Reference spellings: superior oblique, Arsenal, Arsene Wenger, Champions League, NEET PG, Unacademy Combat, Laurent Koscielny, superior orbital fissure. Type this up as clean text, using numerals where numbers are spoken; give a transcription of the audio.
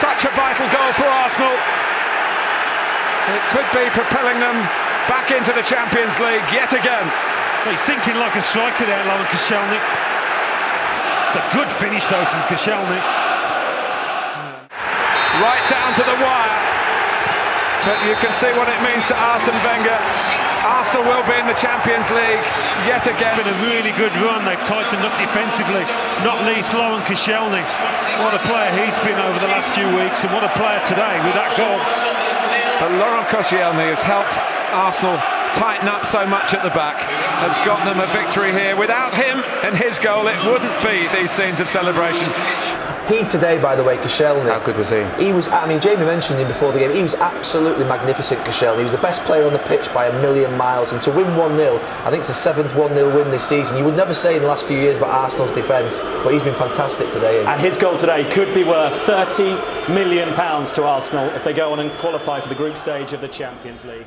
Such a vital goal for Arsenal. It could be propelling them back into the Champions League yet again. Well, he's thinking like a striker there, Laurent Koscielny. It's a good finish though from Koscielny. Right down to the wire. But you can see what it means to Arsene Wenger. Arsenal will be in the Champions League yet again. It's been a really good run. They've tightened up defensively, not least Laurent Koscielny. What a player he's been over the last few weeks, and what a player today with that goal. But Laurent Koscielny has helped Arsenal tighten up so much at the back, has gotten them a victory here. Without him and his goal, it wouldn't be these scenes of celebration. He today, by the way, Koscielny. How good was he? He was, I mean, Jamie mentioned him before the game, he was absolutely magnificent, Koscielny. He was the best player on the pitch by a million miles, and to win 1-0, I think it's the 7th 1-0 win this season. You would never say in the last few years about Arsenal's defence, but he's been fantastic today. And his goal today could be worth £30 million to Arsenal if they go on and qualify for the group stage of the Champions League.